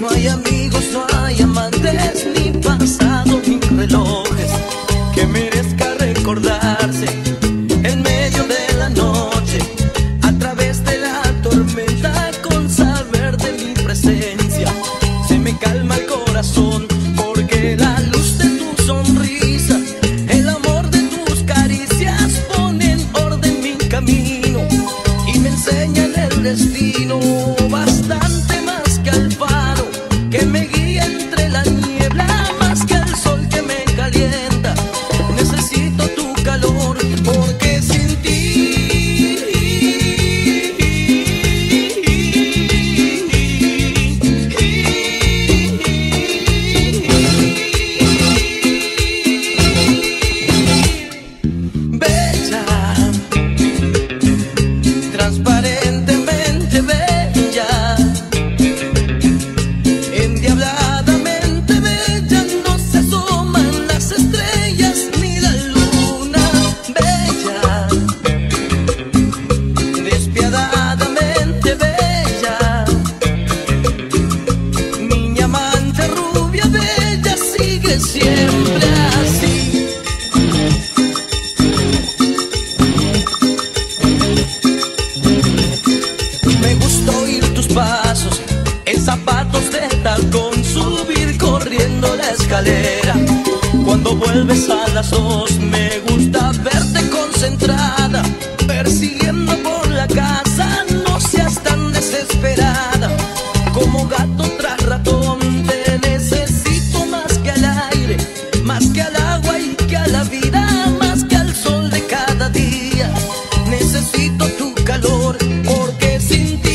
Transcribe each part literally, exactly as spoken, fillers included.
No hay amigos, no hay amantes, ni pasado, ni relojes que merezca recordarse en medio de la noche, a través de la tormenta, con saber de mi presencia. Se me calma el corazón porque la luz de tu sonrisa, el amor de tus caricias ponen orden mi camino y me enseñan el destino. Bastante más que al faro que me guía entre la niebla, más que el sol que me calienta. Necesito tu calor porque sin ti bella, transparentemente bella, siempre así. Me gusta oír tus pasos en zapatos de tacón, subir corriendo la escalera cuando vuelves a las dos. Me gusta verte concentrada, persiguiendo por la casa. No seas tan desesperada, como gato tras ratón. Te necesito más que al aire, más que al agua y que a la vida, más que al sol de cada día. Necesito tu calor porque sin ti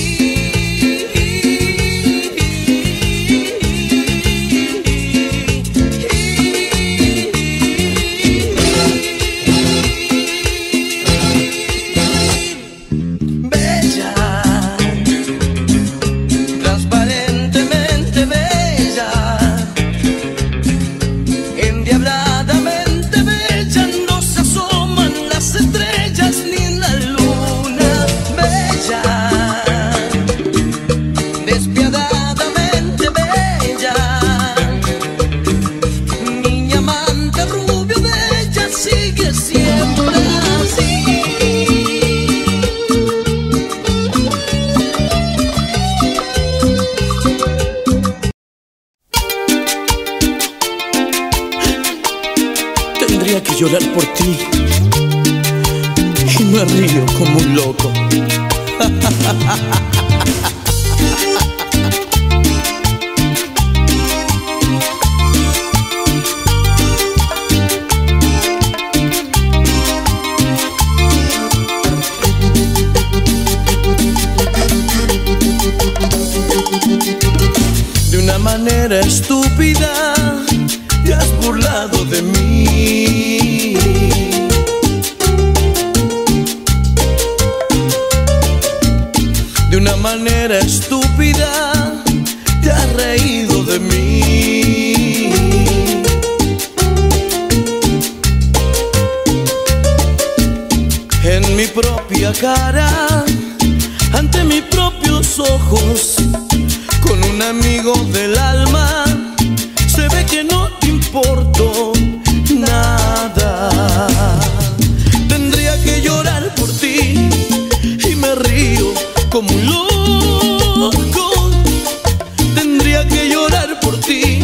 siempre así. Tendría que llorar por ti y me río como un loco. Manera estúpida te has burlado de mí. De una manera estúpida te has reído de mí. En mi propia cara, ante mis propios ojos, con un amigo del alma, se ve que no te importo nada. Tendría que llorar por ti y me río como un loco. Tendría que llorar por ti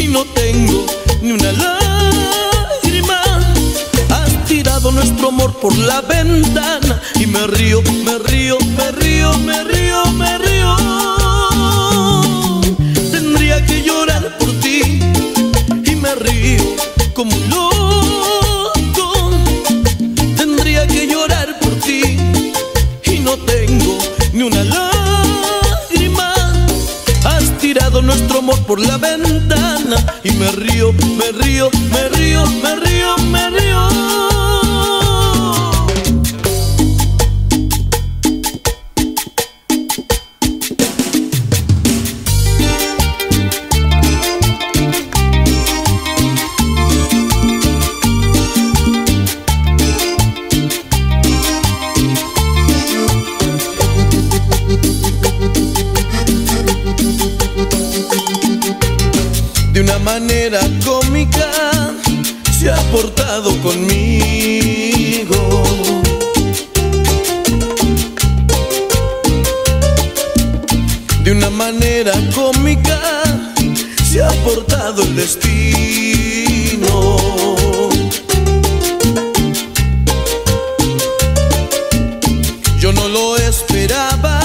y no tengo ni una lágrima. Has tirado nuestro amor por la ventana y me río, me río, me río, me río, me río. Que llorar por ti y me río como un loco. Tendría que llorar por ti y no tengo ni una lágrima. Has tirado nuestro amor por la ventana y me río, me río, me río, me río, me río. manera cómica se ha portado conmigo. De una manera cómica se ha portado el destino. Yo no lo esperaba,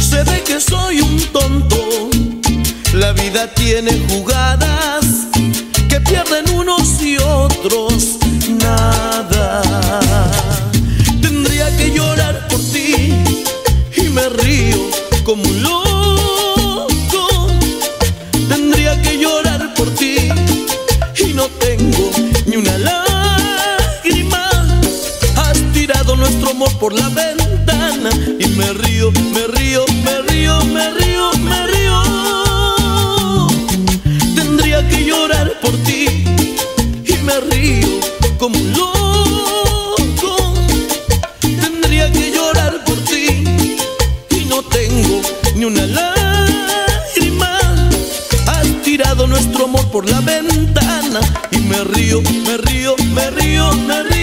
se ve que soy un tonto. La vida tiene jugadas que pierden unos y otros nada. Tendría que llorar por ti y me río como un loco. Tendría que llorar por ti y no tengo ni una lágrima. Has tirado nuestro amor por la ventana y me río, me río, me río, me río, me río. Tendría que llorar por ti y me río como un loco. Tendría que llorar por ti y no tengo ni una lágrima. Has tirado nuestro amor por la ventana y me río, me río, me río, me río, me río.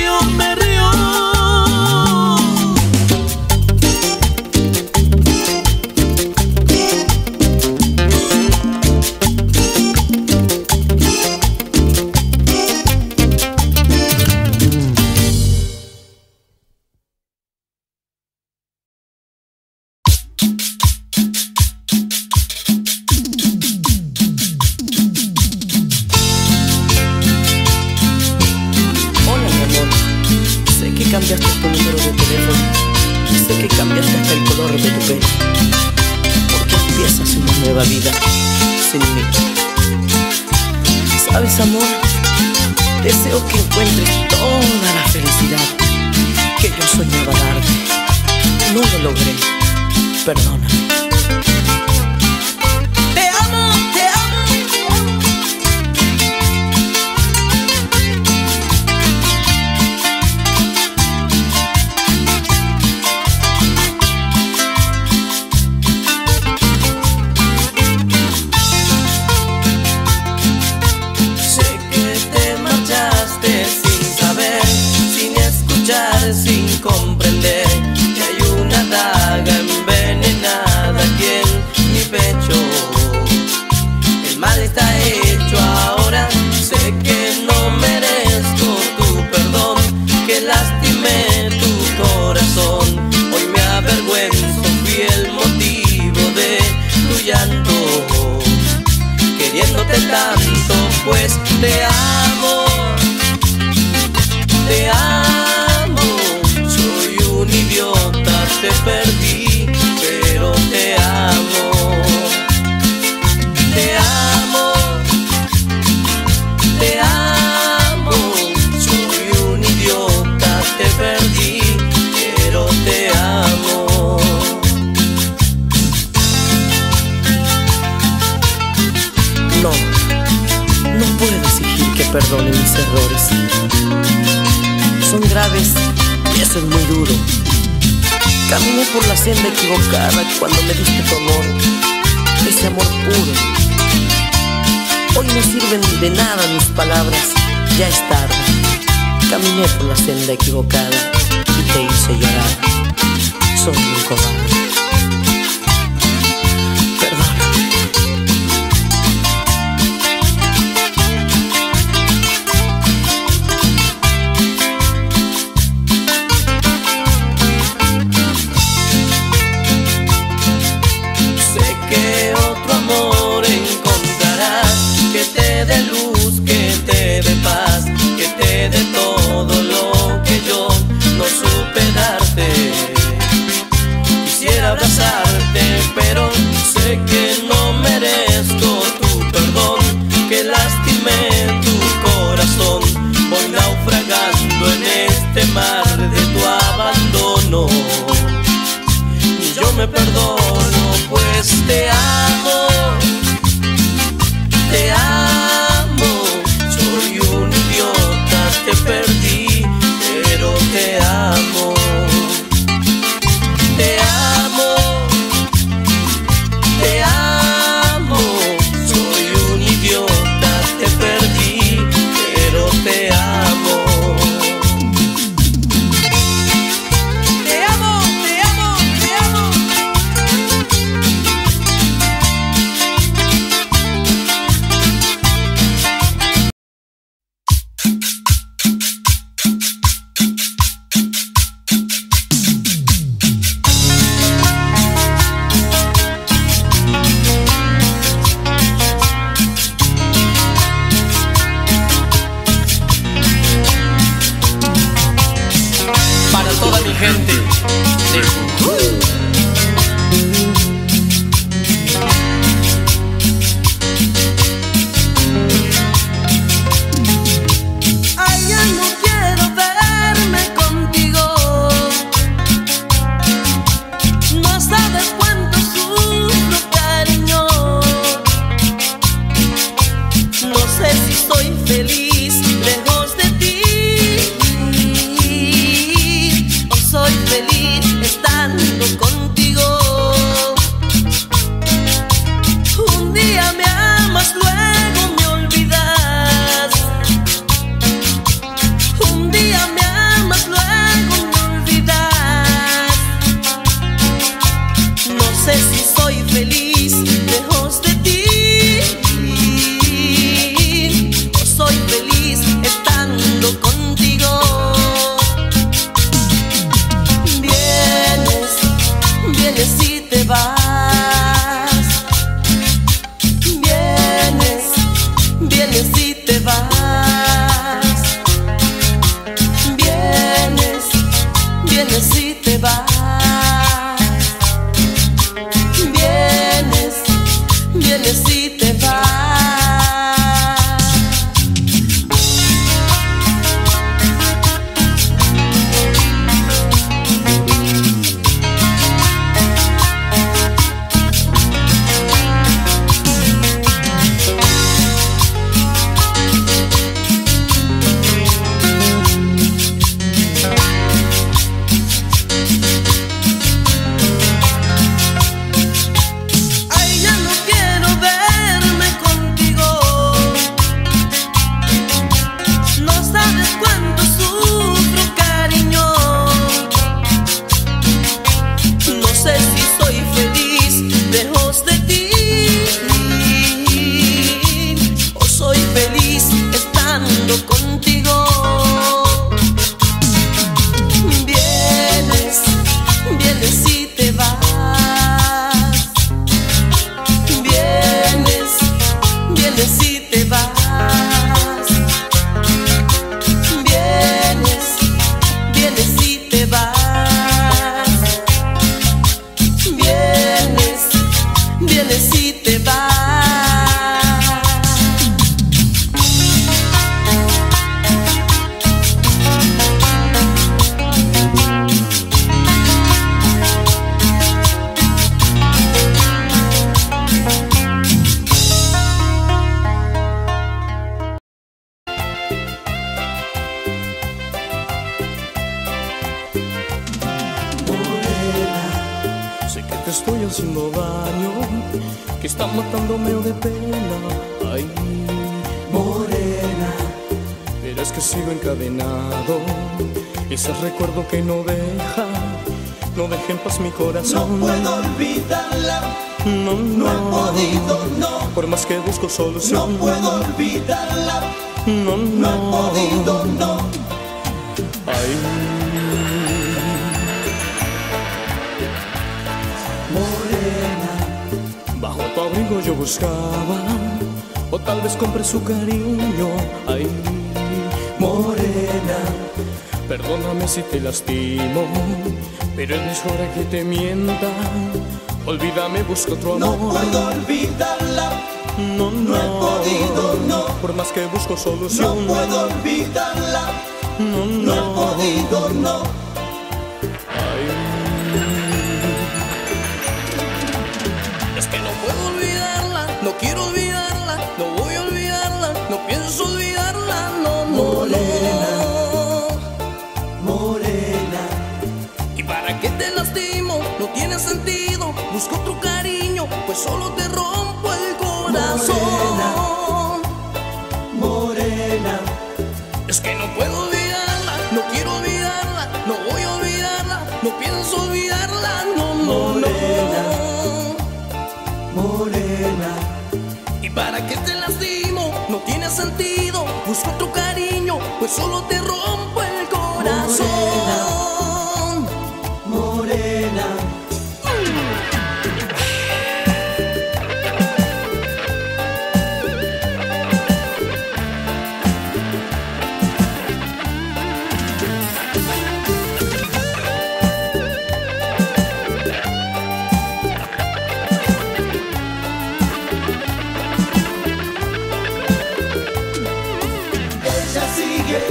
Perdone mis errores, son graves y eso es muy duro. Caminé por la senda equivocada cuando me diste tu amor, ese amor puro. Hoy no sirven de nada mis palabras, ya es tarde. Caminé por la senda equivocada y te hice llorar. Soy un cobarde. Pero sé que no merezco tu perdón, que lastimé tu corazón. Voy naufragando en este mar de tu abandono. Y yo me perdono, pues te amo. Te amo, soy un idiota, te perdí, pero te amo. Te amo. Te amo, soy un idiota. que te estoy haciendo daño, que está matándome de pena. Ay, morena, pero es que sigo encadenado, ese recuerdo que no deja, no deja en paz mi corazón. No puedo olvidarla, no, no, no he podido, no. Por más que busco solución, no puedo olvidarla, no, no, no he podido, no. Ay, tu abrigo yo buscaba, o tal vez compré su cariño. Ay, morena, perdóname si te lastimo, pero es hora que te mienta. Olvídame, busca otro amor. No puedo olvidarla, no, no, no he podido, no. Por más que busco solución, no puedo olvidarla, no, no, no he podido, no. No quiero olvidarla, no voy a olvidarla, no pienso olvidarla, no, no, morena, no. Morena, ¿y para qué te lastimo? No tiene sentido, busco tu cariño, pues solo te rompo el corazón. Morena, morena, es que no puedo olvidarla, no quiero olvidarla, no voy a olvidarla, no pienso olvidarla, no, no, morena, no. Morena, ¿para qué te lastimo? No tiene sentido, busco tu cariño, pues solo te rompo el corazón. Morena, morena.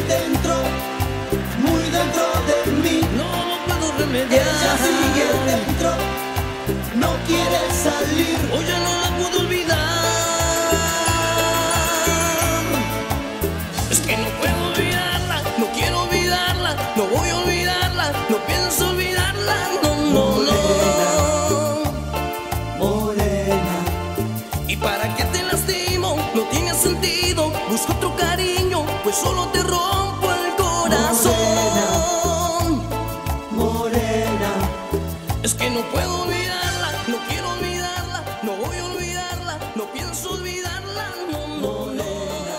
Dentro, muy dentro de mí, no lo puedo remediar. Ella sigue dentro, no quiere salir. Oye, no la puedo olvidar. Es que no puedo olvidarla, no quiero olvidarla, no voy a olvidarla, no pienso olvidarla, no, no, morena, no. Morena, ¿y para qué te lastimo? No tiene sentido, busco otro cariño, pues solo te robo. Es que no puedo olvidarla, no quiero olvidarla, no voy a olvidarla, no pienso olvidarla, no, morena,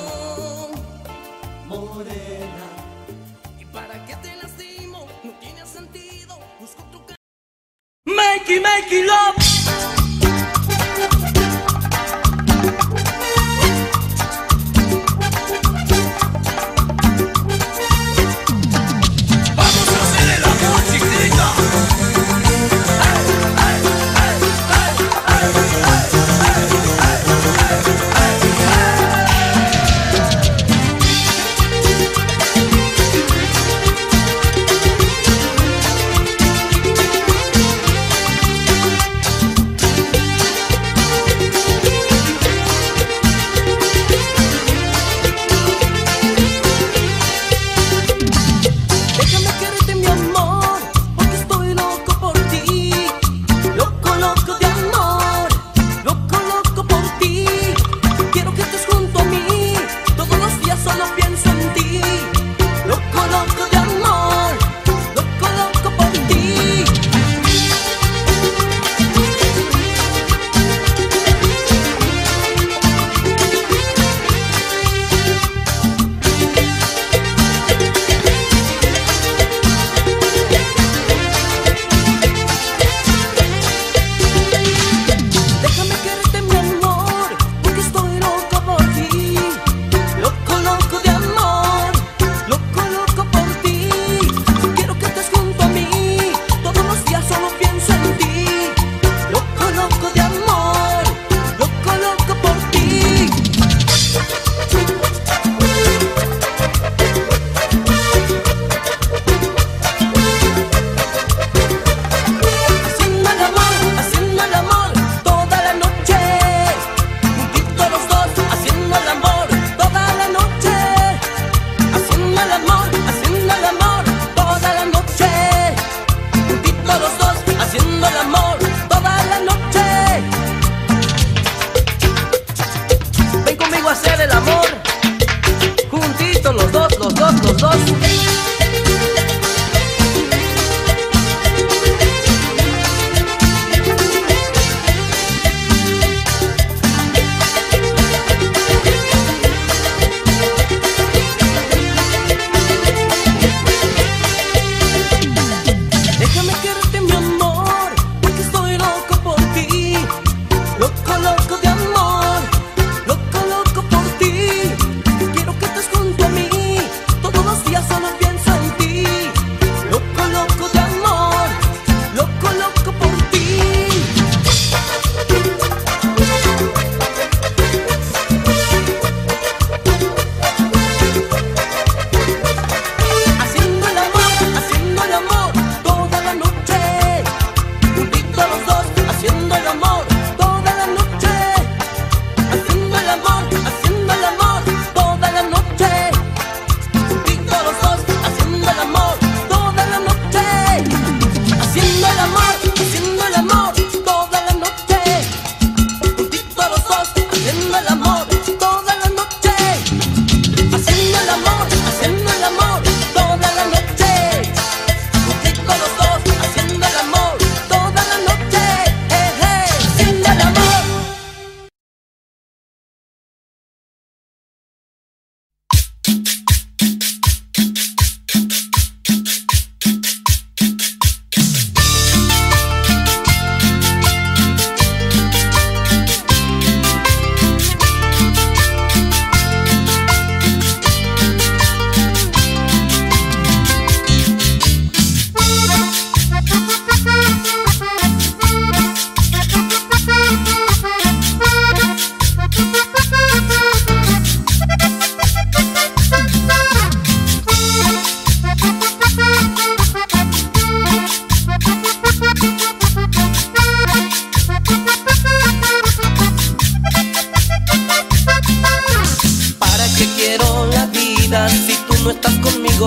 morena. ¿Y para qué te lastimo? No tiene sentido, busco tu cariño. Makey, makey love.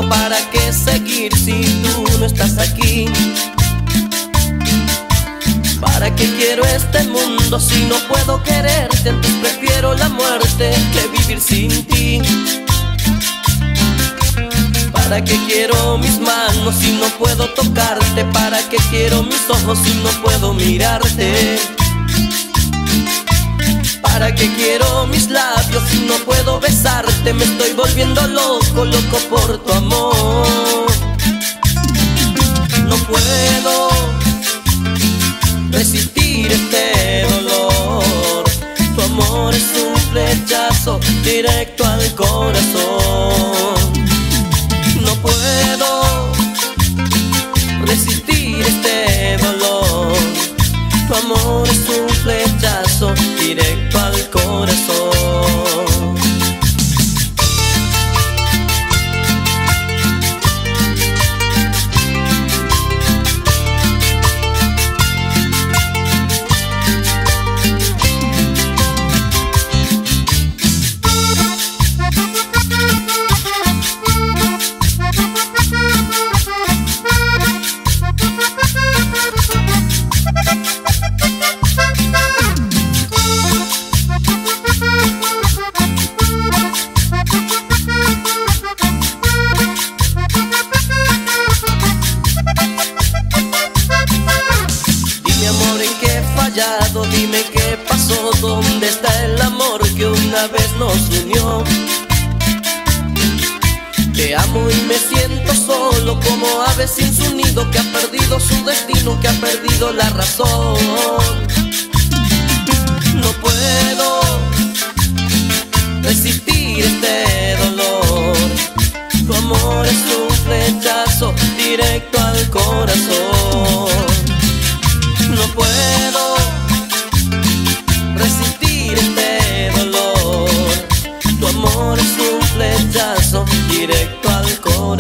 digo, ¿para qué seguir si tú no estás aquí? ¿Para qué quiero este mundo si no puedo quererte? Antes prefiero la muerte que vivir sin ti. ¿Para qué quiero mis manos si no puedo tocarte? ¿Para qué quiero mis ojos si no puedo mirarte? ¿Para qué quiero mis labios si no puedo besarte? Me estoy volviendo loco, loco por tu amor. No puedo resistir este dolor. Tu amor es un flechazo directo al corazón. No puedo resistir este dolor. Tu amor es un flechazo directo al corazón. Dime qué pasó, dónde está el amor que una vez nos unió. Te amo y me siento solo como ave sin su nido, que ha perdido su destino, que ha perdido la razón. No puedo resistir este dolor. Tu amor es un flechazo directo al corazón. No puedo resistir este dolor. Tu amor es un flechazo directo al corazón.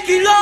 make you love.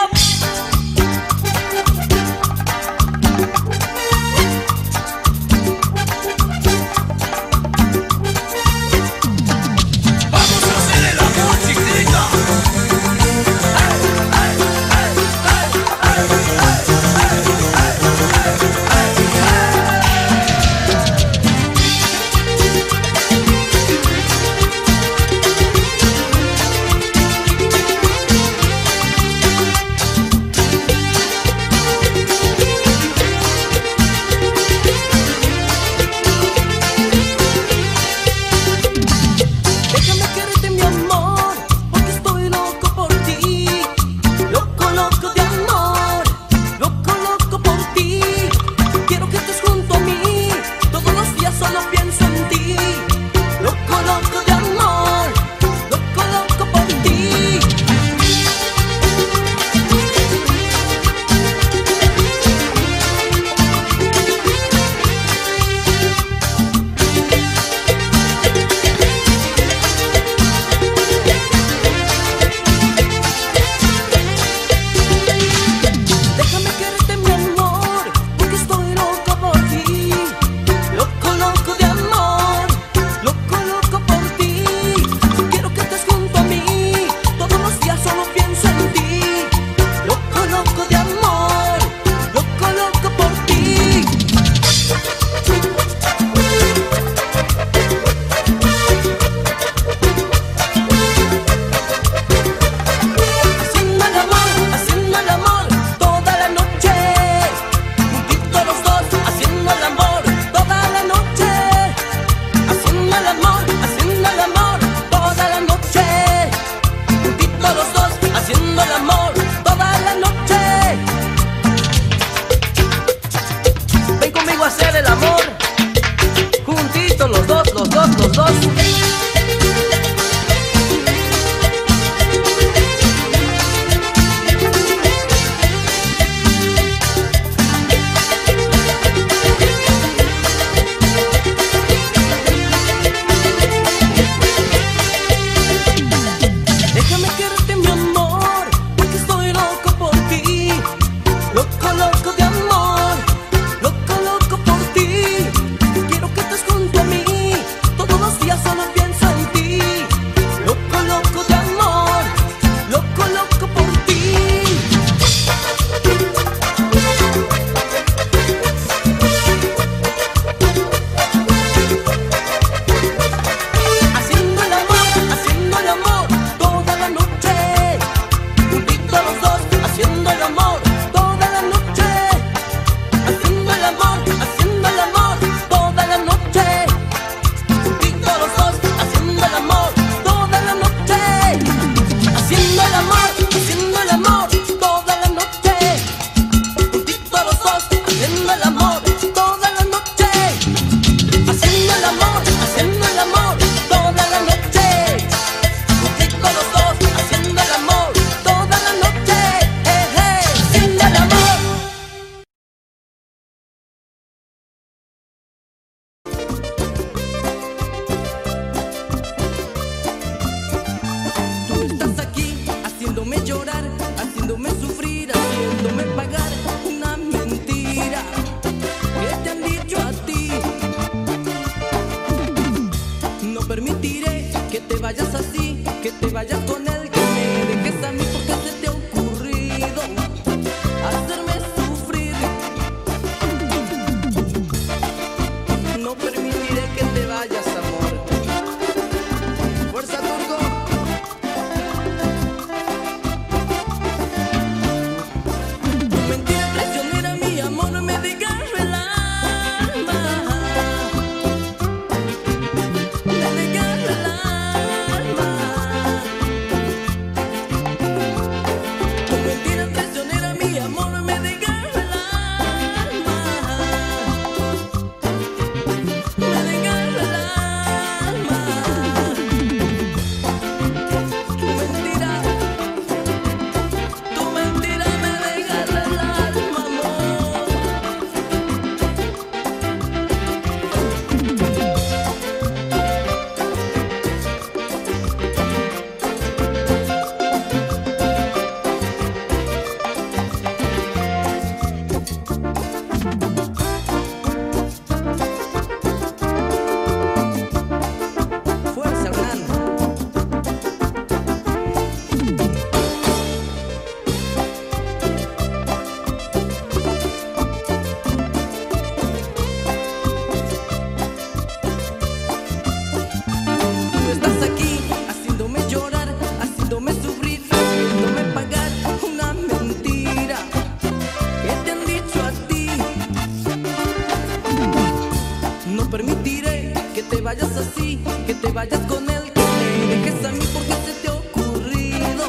así, que te vayas con él, que me dejes a mí, porque se te ha ocurrido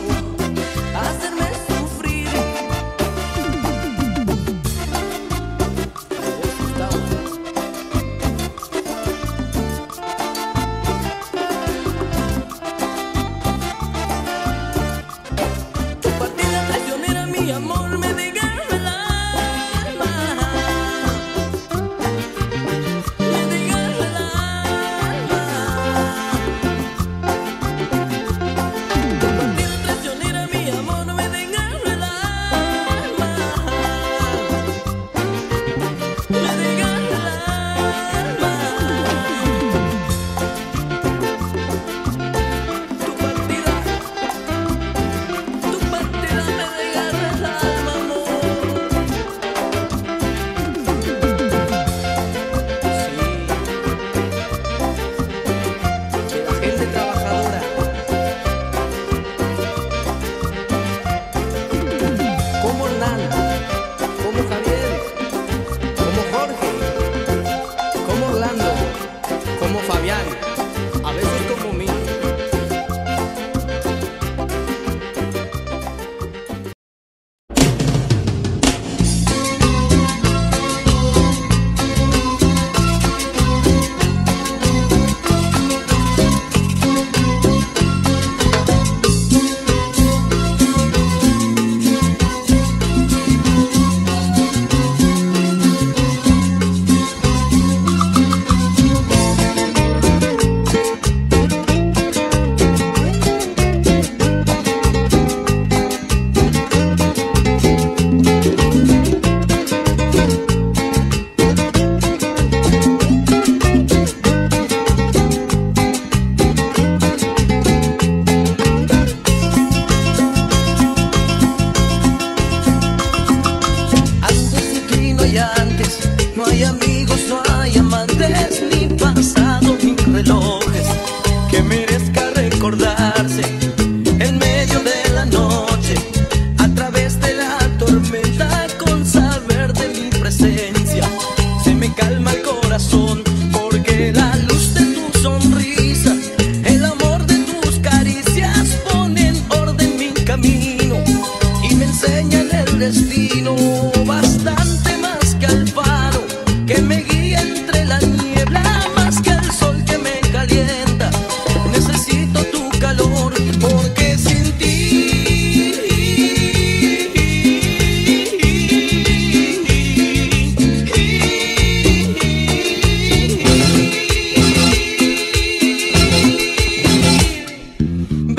hacerme sufrir. Tu partida traicionera, mi amor, me desgarra el alma. A veces como mí. No hay amigos, no hay amantes, ni pasado, ni relojes que merezca recordarse en medio de la noche, a través de la tormenta, con saber de mi presencia. Se me calma el corazón porque la luz de tu sonrisa, el amor de tus caricias ponen orden mi camino y me enseñan el destino. Bastante más que al pan que me guía entre la niebla, más que el sol que me calienta. Necesito tu calor porque sin ti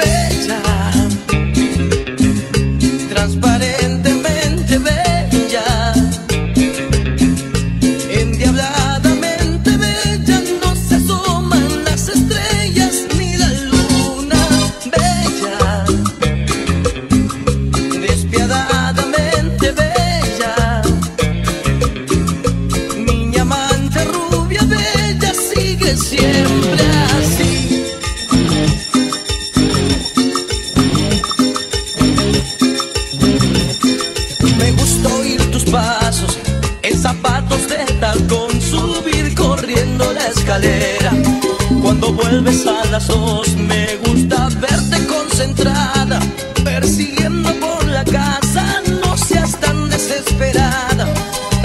bella, transparentemente bella, siempre así. Me gusta oír tus pasos en zapatos de tacón, subir corriendo la escalera cuando vuelves a las dos. Me gusta verte concentrada, persiguiendo por la casa. No seas tan desesperada,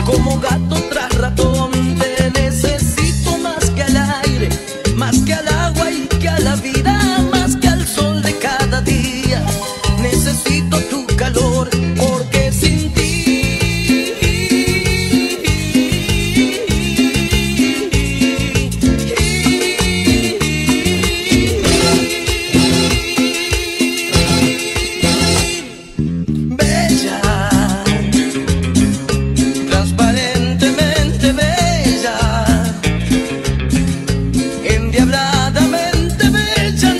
como gato tras ratón. Te necesito más que al aire, más que al agua y que a la vida, más que al sol de cada día. Necesito tu calor porque sin ti diabladamente bella.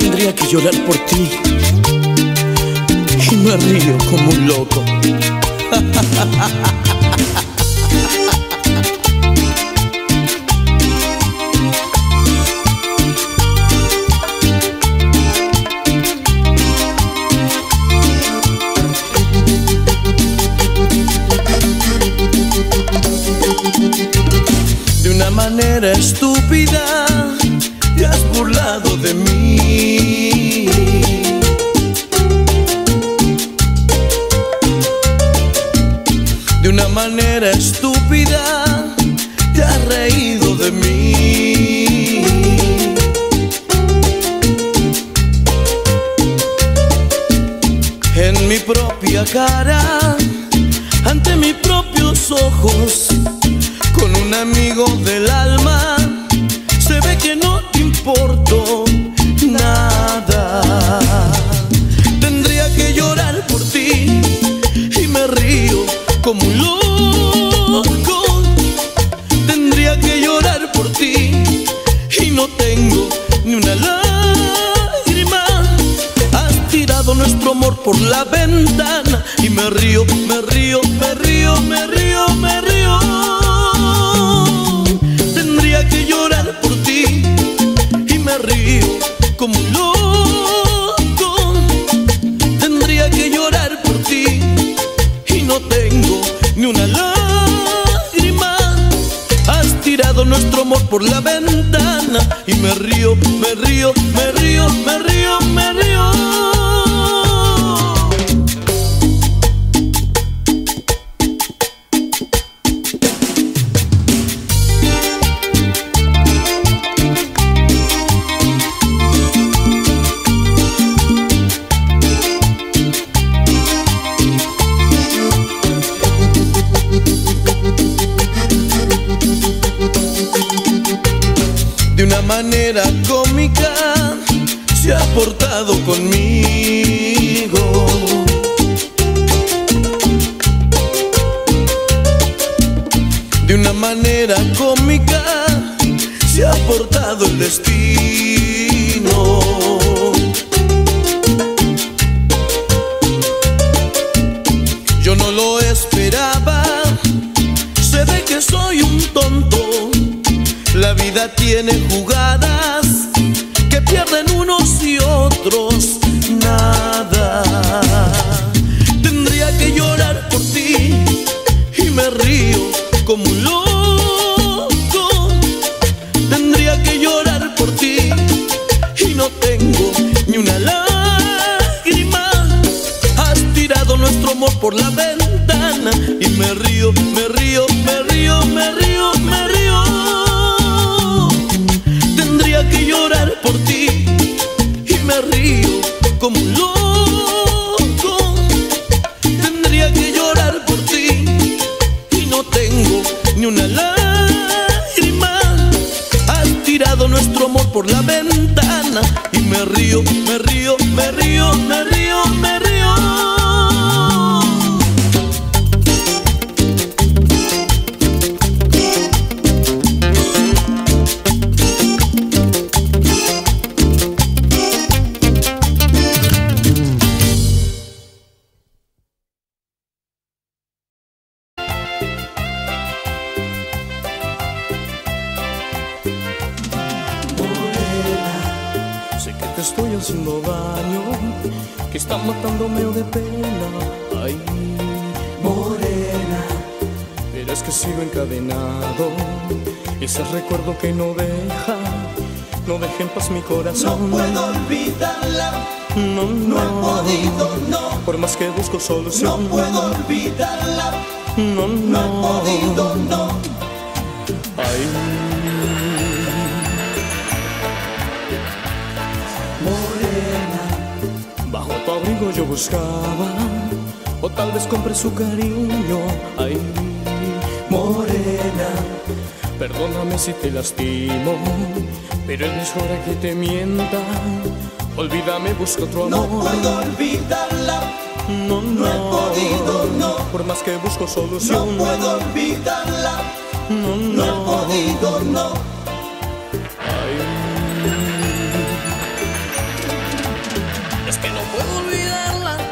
tendría que llorar por ti, y me río como un loco. De una manera estúpida te has burlado de mí. De una manera estúpida te has reído de mí. En mi propia cara, ante mis propios ojos, con un amigo del alma, se ve que no te importo nada. Tendría que llorar por ti y me río como un loco. Tendría que llorar por ti y no tengo ni una lágrima. Has tirado nuestro amor por la ventana y me río, me río, me río, me río, me río. Tendría que llorar por ti y me río como un loco. Tendría que llorar por ti y no tengo ni una lágrima. Has tirado nuestro amor por la ventana y me río, me río, me río, me río, me río. De manera cómica se ha portado conmigo. De una manera cómica se ha portado el destino. Yo no lo esperaba, se ve que soy un tonto. La vida tiene jugadas que pierden unos y otros nada. Tendría que llorar por ti y me río como un loco. Tendría que llorar por ti y no tengo ni una lágrima. Has tirado nuestro amor por la ventana y me río, me río, me río, me río, me río. Tendría que llorar por ti y me río como un loco. Tendría que llorar por ti y no tengo ni una lágrima. Has tirado nuestro amor por la ventana y me río, me río, me río, me río, me río. Haciendo daño, que está matándome de pena. Ay, morena, pero es que sigo encadenado. Ese recuerdo que no deja, no deja en paz mi corazón. No puedo olvidarla, no, no, no he podido, no. Por más que busco solución, no puedo olvidarla, no, no, no he podido, no. Ay, bajo tu abrigo yo buscaba, o tal vez compré su cariño. Ay, morena, perdóname si te lastimo, pero es mejor que te mienta. Olvídame, busco otro amor. No puedo olvidarla, no, no, no he podido, no. Por más que busco solución, no puedo olvidarla, no, no, no he podido, no. Ay,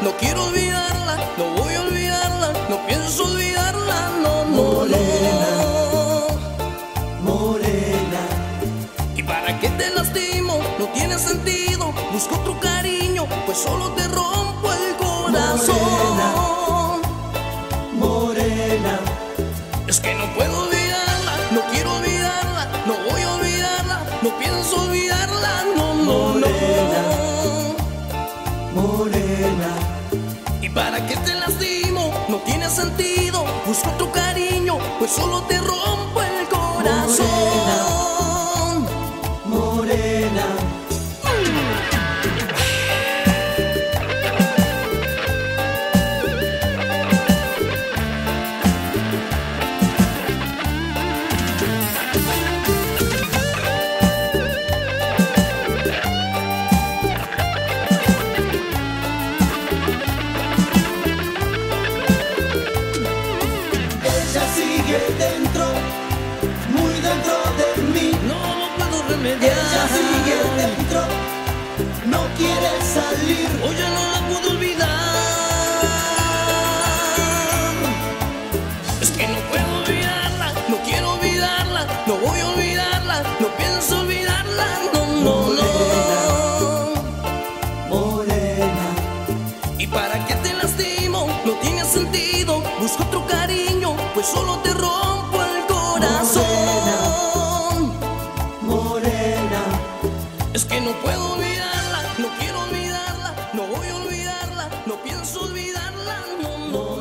no quiero olvidarla, no voy a olvidarla, no pienso olvidarla, no, no, morena, no. Morena, ¿y para qué te lastimo? No tiene sentido, busco otro cariño, pues solo te rompo el corazón. Morena, morena, es que no puedo olvidarla, no quiero olvidarla, no voy a olvidarla, no pienso olvidarla, no, no, morena, no. Morena, ¿y para qué te lastimo? No tiene sentido, busco tu cariño, pues solo te rompo el corazón. Morena, morena. Dentro, muy dentro de mí, no lo puedo remediar. Ella sigue dentro, no quiere salir. Hoy ya no la puedo olvidar. Es que no puedo olvidarla, no quiero olvidarla, no voy a olvidarla, no pienso olvidarla, no, no, no. Morena, morena, ¿y para qué te lastimo? No tiene sentido, busco otro cariño, pues solo te rompo el corazón. Morena, morena, es que no puedo olvidarla, no quiero olvidarla, no voy a olvidarla, no pienso olvidarla, no, no.